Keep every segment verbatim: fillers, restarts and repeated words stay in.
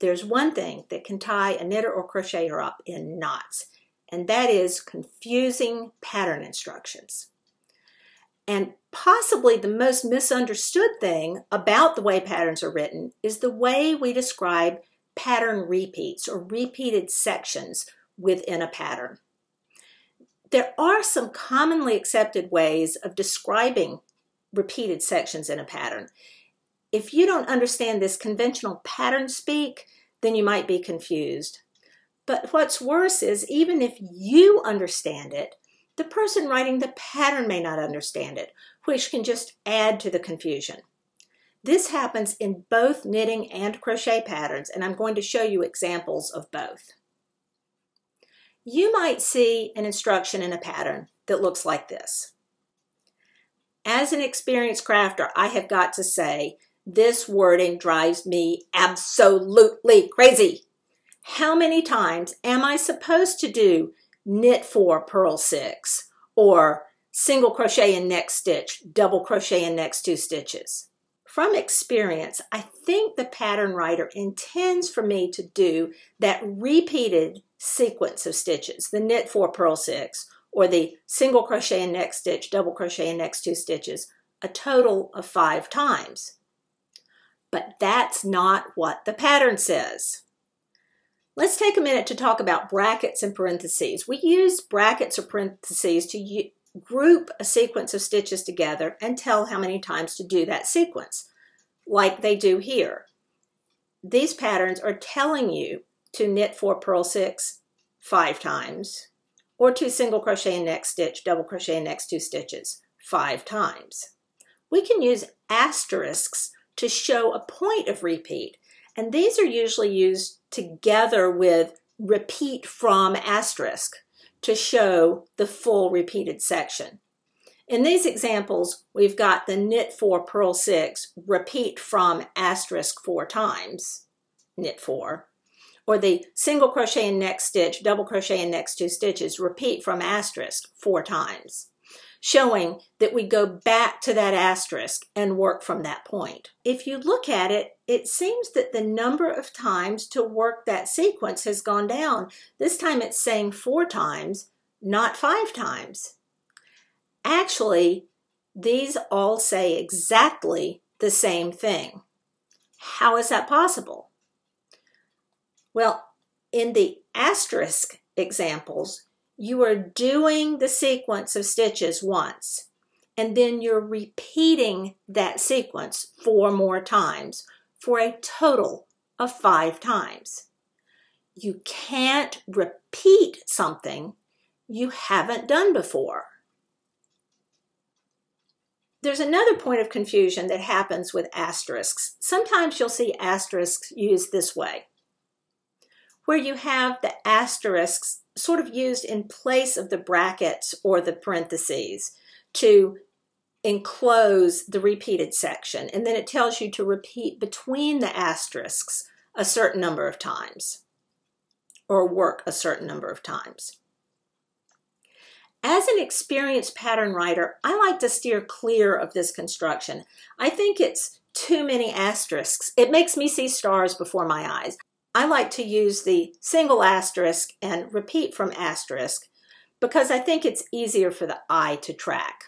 there's one thing that can tie a knitter or crocheter up in knots, and that is confusing pattern instructions. And possibly the most misunderstood thing about the way patterns are written is the way we describe pattern repeats or repeated sections within a pattern. There are some commonly accepted ways of describing repeated sections in a pattern. If you don't understand this conventional pattern speak, then you might be confused. But what's worse is, even if you understand it, the person writing the pattern may not understand it, which can just add to the confusion. This happens in both knitting and crochet patterns, and I'm going to show you examples of both. You might see an instruction in a pattern that looks like this. As an experienced crafter, I have got to say, this wording drives me absolutely crazy. How many times am I supposed to do knit four, purl six, or single crochet in next stitch, double crochet in next two stitches? From experience, I think the pattern writer intends for me to do that repeated sequence of stitches, the knit four, purl six, or the single crochet in next stitch, double crochet in next two stitches, a total of five times. But that's not what the pattern says. Let's take a minute to talk about brackets and parentheses. We use brackets or parentheses to group a sequence of stitches together and tell how many times to do that sequence, like they do here. These patterns are telling you to knit four, purl six five times, or two single crochet in next stitch, double crochet in next two stitches five times. We can use asterisks to show a point of repeat, and these are usually used together with repeat from asterisk to show the full repeated section. In these examples, we've got the knit four, purl six, repeat from asterisk four times, knit four, or the single crochet in next stitch, double crochet in next two stitches, repeat from asterisk four times, showing that we go back to that asterisk and work from that point. If you look at it, it seems that the number of times to work that sequence has gone down. This time it's saying four times, not five times. Actually, these all say exactly the same thing. How is that possible? Well, in the asterisk examples, you are doing the sequence of stitches once, and then you're repeating that sequence four more times for a total of five times. You can't repeat something you haven't done before. There's another point of confusion that happens with asterisks. Sometimes you'll see asterisks used this way, where you have the asterisks sort of used in place of the brackets or the parentheses to enclose the repeated section. And then it tells you to repeat between the asterisks a certain number of times or work a certain number of times. As an experienced pattern writer, I like to steer clear of this construction. I think it's too many asterisks. It makes me see stars before my eyes. I like to use the single asterisk and repeat from asterisk because I think it's easier for the eye to track.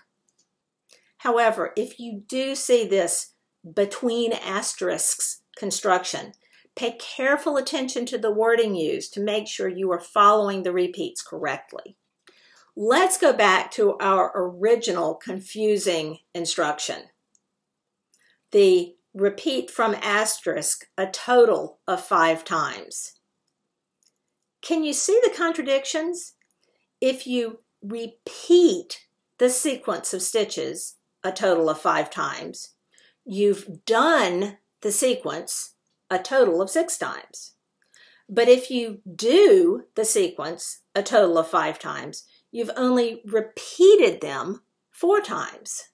However, if you do see this between asterisks construction, pay careful attention to the wording used to make sure you are following the repeats correctly. Let's go back to our original confusing instruction. The repeat from asterisk a total of five times. Can you see the contradictions? If you repeat the sequence of stitches a total of five times, you've done the sequence a total of six times. But if you do the sequence a total of five times, you've only repeated them four times.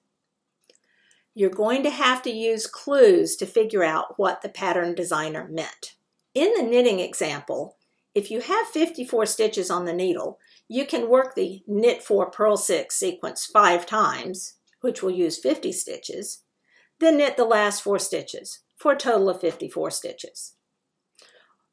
You're going to have to use clues to figure out what the pattern designer meant. In the knitting example, if you have fifty-four stitches on the needle, you can work the knit four, purl six sequence five times, which will use fifty stitches, then knit the last four stitches for a total of fifty-four stitches.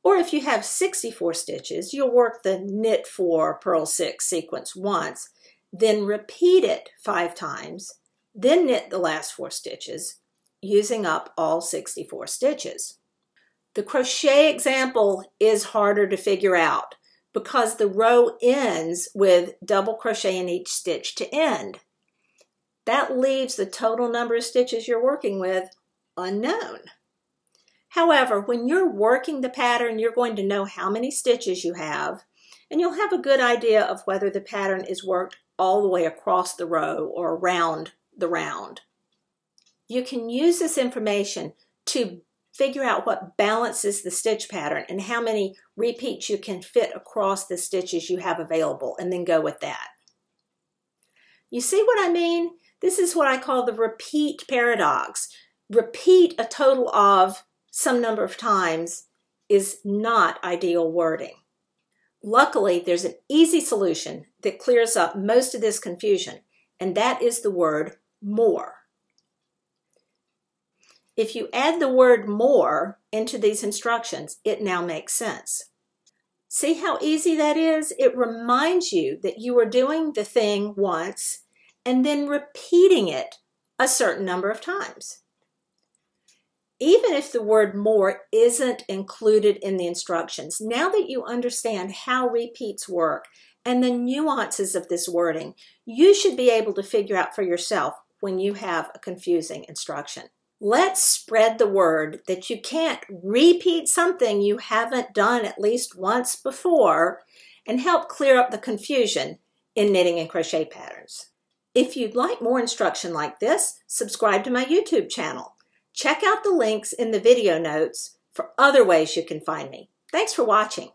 Or if you have sixty-four stitches, you'll work the knit four, purl six sequence once, then repeat it five times, then knit the last four stitches, using up all sixty-four stitches. The crochet example is harder to figure out because the row ends with double crochet in each stitch to end. That leaves the total number of stitches you're working with unknown. However, when you're working the pattern, you're going to know how many stitches you have, and you'll have a good idea of whether the pattern is worked all the way across the row or around the round. You can use this information to figure out what balances the stitch pattern and how many repeats you can fit across the stitches you have available, and then go with that. You see what I mean? This is what I call the repeat paradox. Repeat a total of some number of times is not ideal wording. Luckily, there's an easy solution that clears up most of this confusion, and that is the word more. If you add the word more into these instructions, it now makes sense. See how easy that is? It reminds you that you are doing the thing once and then repeating it a certain number of times. Even if the word more isn't included in the instructions, now that you understand how repeats work and the nuances of this wording, you should be able to figure out for yourself when you have a confusing instruction. Let's spread the word that you can't repeat something you haven't done at least once before, and help clear up the confusion in knitting and crochet patterns. If you'd like more instruction like this, subscribe to my YouTube channel. Check out the links in the video notes for other ways you can find me. Thanks for watching.